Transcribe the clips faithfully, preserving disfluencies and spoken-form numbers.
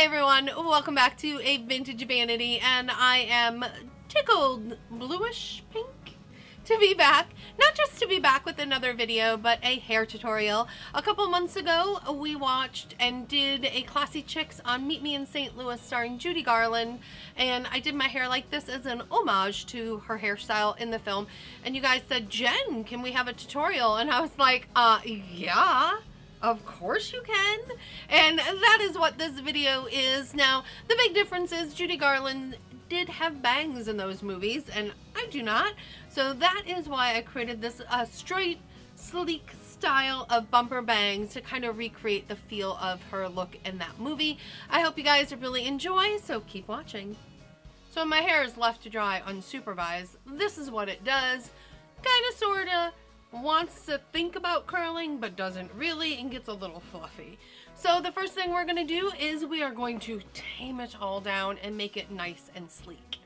Hey everyone, welcome back to A Vintage Vanity, and I am tickled bluish pink to be back. Not just to be back with another video, but a hair tutorial. A couple months ago, we watched and did a Classy Chicks on Meet Me in Saint Louis starring Judy Garland, and I did my hair like this as an homage to her hairstyle in the film, and you guys said, "Jen, can we have a tutorial?" And I was like, uh, yeah. Of course you can, and that is what this video is. Now, the big difference is Judy Garland did have bangs in those movies, and I do not, so that is why I created this uh, straight, sleek style of bumper bangs to kind of recreate the feel of her look in that movie. I hope you guys really enjoy, so keep watching. So when my hair is left to dry unsupervised, this is what it does, kinda, sorta. Wants to think about curling but doesn't really and gets a little fluffy. So the first thing we're going to do is we are going to tame it all down and make it nice and sleek.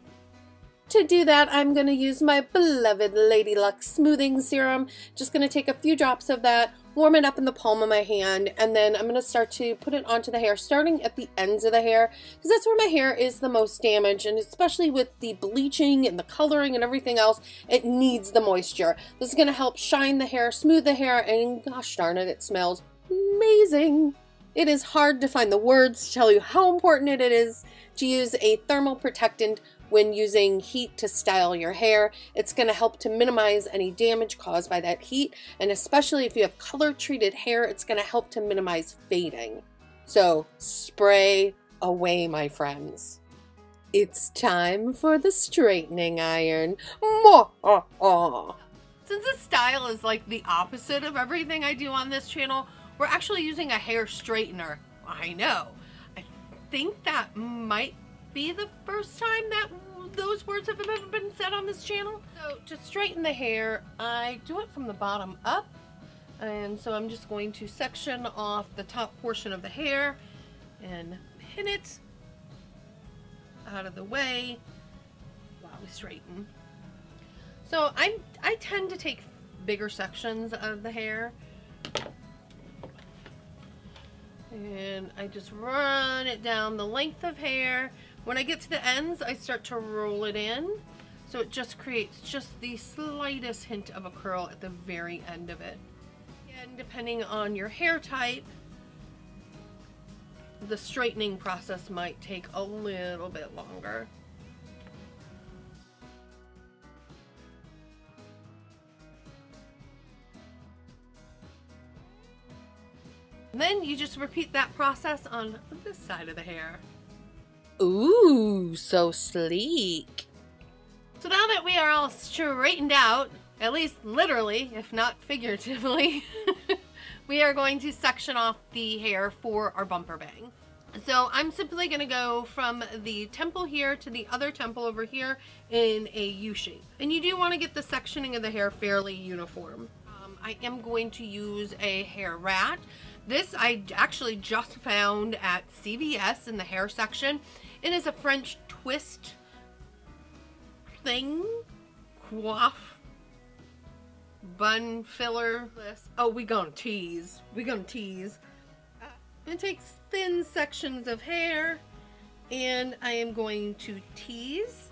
To do that, I'm going to use my beloved Lady Luck smoothing serum. Just going to take a few drops of that, warm it up in the palm of my hand, and then I'm going to start to put it onto the hair, starting at the ends of the hair, because that's where my hair is the most damaged, and especially with the bleaching and the coloring and everything else, it needs the moisture. This is going to help shine the hair, smooth the hair, and gosh darn it, it smells amazing. It is hard to find the words to tell you how important it is to use a thermal protectant when using heat to style your hair. It's going to help to minimize any damage caused by that heat, and especially if you have color treated hair, it's going to help to minimize fading. So spray away, my friends. It's time for the straightening iron. Since this style is like the opposite of everything I do on this channel, we're actually using a hair straightener. I know. I think that might be the first time that those words have ever been said on this channel. So to straighten the hair, I do it from the bottom up, and so I'm just going to section off the top portion of the hair and pin it out of the way while we straighten. So I, I tend to take bigger sections of the hair, and I just run it down the length of hair. When I get to the ends, I start to roll it in, so it just creates just the slightest hint of a curl at the very end of it. And depending on your hair type, the straightening process might take a little bit longer. Then you just repeat that process on this side of the hair. Ooh, so sleek. So now that we are all straightened out, at least literally, if not figuratively, we are going to section off the hair for our bumper bang. So I'm simply going to go from the temple here to the other temple over here in a U shape. And you do want to get the sectioning of the hair fairly uniform. Um, I am going to use a hair rat. This I actually just found at C V S in the hair section. It is a French twist thing, coif, bun filler. Oh, we gonna tease. We gonna tease. Uh, it takes thin sections of hair, and I am going to tease.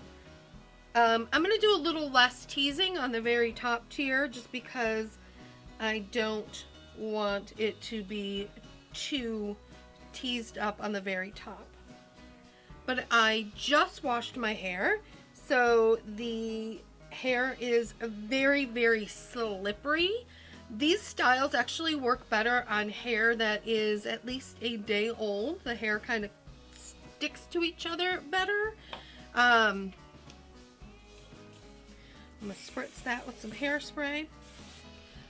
Um, I'm gonna do a little less teasing on the very top tier, just because I don't want it to be too teased up on the very top. But I just washed my hair, so the hair is very, very slippery. These styles actually work better on hair that is at least a day old. The hair kind of sticks to each other better. Um, I'm gonna spritz that with some hairspray.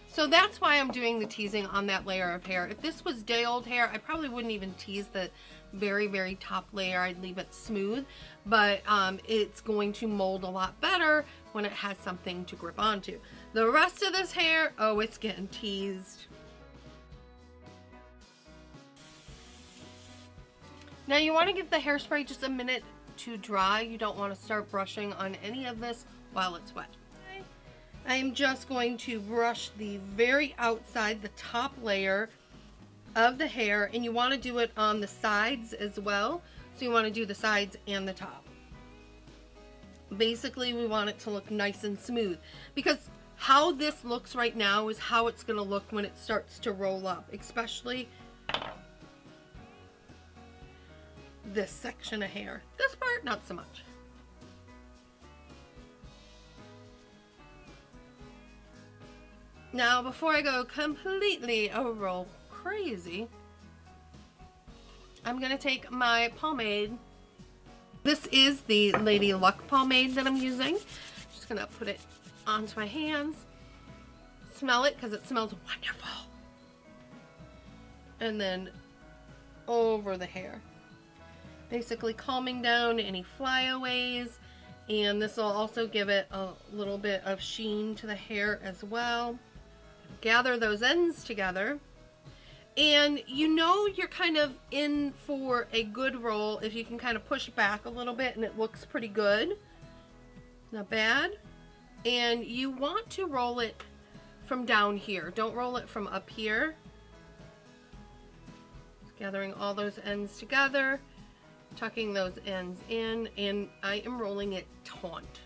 So that's why I'm doing the teasing on that layer of hair. If this was day old hair, I probably wouldn't even tease the very, very top layer. I'd leave it smooth, but um, it's going to mold a lot better when it has something to grip onto. The rest of this hair, oh, it's getting teased. Now you want to give the hairspray just a minute to dry. You don't want to start brushing on any of this while it's wet. I'm just going to brush the very outside, the top layer of the hair, and you want to do it on the sides as well. So you want to do the sides and the top. Basically, we want it to look nice and smooth, because how this looks right now is how it's going to look when it starts to roll up, especially this section of hair. This part, not so much. Now, before I go completely roll crazy, I'm going to take my pomade. This is the Lady Luck pomade that I'm using. I'm just going to put it onto my hands. Smell it, because it smells wonderful. And then over the hair. Basically calming down any flyaways. And this will also give it a little bit of sheen to the hair as well. Gather those ends together. And you know you're kind of in for a good roll if you can kind of push back a little bit and it looks pretty good. Not bad. And you want to roll it from down here. Don't roll it from up here. Just gathering all those ends together, tucking those ends in, and I am rolling it taunt.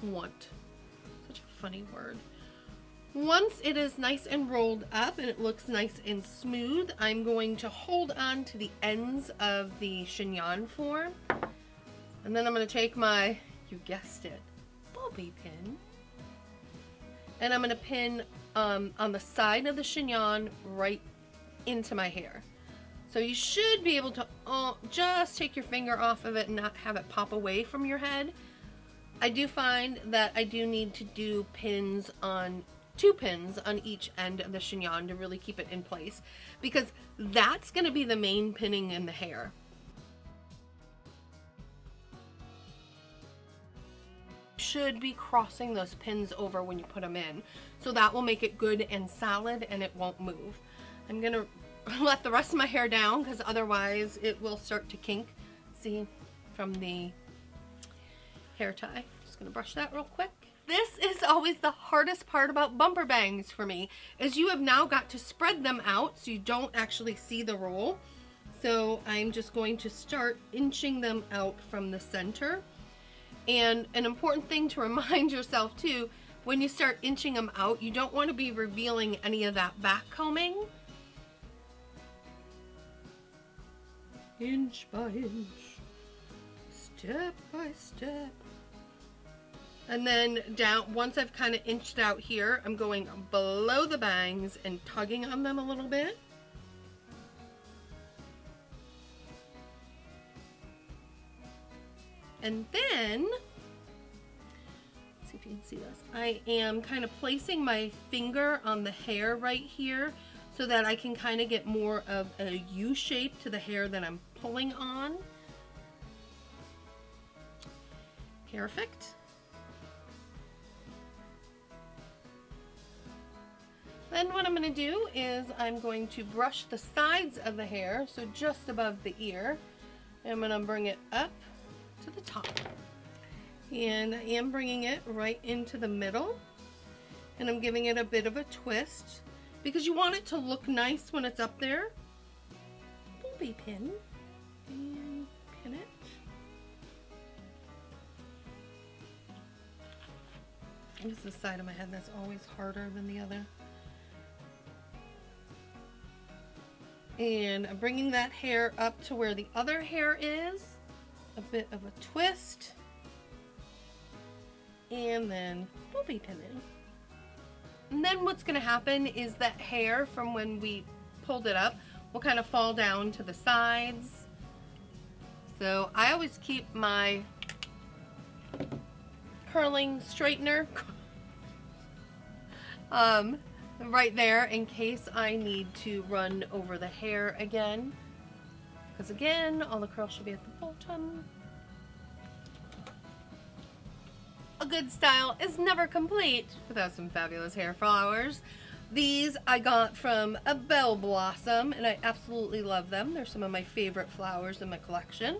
Taunt. Such a funny word. Once it is nice and rolled up and it looks nice and smooth, I'm going to hold on to the ends of the chignon form. And then I'm going to take my, you guessed it, bobby pin. And I'm going to pin um, on the side of the chignon right into my hair. So you should be able to uh, just take your finger off of it and not have it pop away from your head. I do find that I do need to do pins on two pins on each end of the chignon to really keep it in place, because that's going to be the main pinning in the hair. You should be crossing those pins over when you put them in, so that will make it good and solid and it won't move. I'm going to let the rest of my hair down, because otherwise it will start to kink, see, from the hair tie. Just going to brush that real quick. This is always the hardest part about bumper bangs for me, is you have now got to spread them out so you don't actually see the roll. So I'm just going to start inching them out from the center. And an important thing to remind yourself too, when you start inching them out, you don't want to be revealing any of that back combing. Inch by inch, step by step. And then down, once I've kind of inched out here, I'm going below the bangs and tugging on them a little bit. And then, let's see if you can see this, I am kind of placing my finger on the hair right here so that I can kind of get more of a U shape to the hair that I'm pulling on. Perfect. Then what I'm going to do is I'm going to brush the sides of the hair, so just above the ear, and I'm going to bring it up to the top. And I am bringing it right into the middle, and I'm giving it a bit of a twist, because you want it to look nice when it's up there. Bobby pin, and pin it. This is the side of my head that's always harder than the other. And I'm bringing that hair up to where the other hair is, a bit of a twist, and then bobby pinning. And then what's going to happen is that hair from when we pulled it up will kind of fall down to the sides. So I always keep my curling straightener um, right there in case I need to run over the hair again, because again all the curl should be at the bottom. A good style is never complete without some fabulous hair flowers. These I got from a Bell Blossom and I absolutely love them. They're some of my favorite flowers in my collection.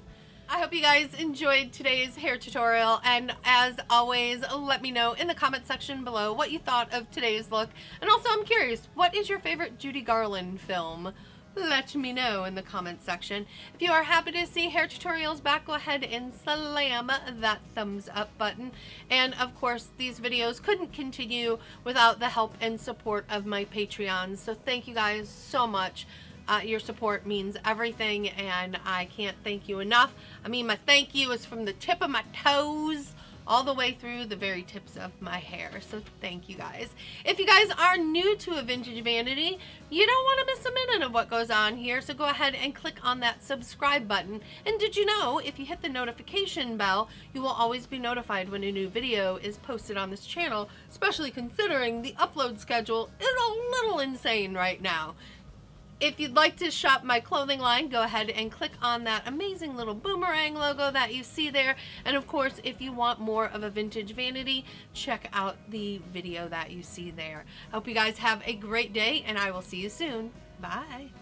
I hope you guys enjoyed today's hair tutorial, and as always, let me know in the comment section below what you thought of today's look. And also, I'm curious, what is your favorite Judy Garland film? let me know in the comments section. If you are happy to see hair tutorials back, go ahead and slam that thumbs up button. And of course, these videos couldn't continue without the help and support of my Patreons. So thank you guys so much. Uh, your support means everything, and I can't thank you enough. I mean, my thank you is from the tip of my toes all the way through the very tips of my hair. So thank you guys. If you guys are new to A Vintage Vanity, you don't want to miss a minute of what goes on here, so go ahead and click on that subscribe button. And did you know, if you hit the notification bell, you will always be notified when a new video is posted on this channel, especially considering the upload schedule is a little insane right now. If you'd like to shop my clothing line, go ahead and click on that amazing little boomerang logo that you see there. And of course, if you want more of A Vintage Vanity, check out the video that you see there. I hope you guys have a great day, and I will see you soon. Bye.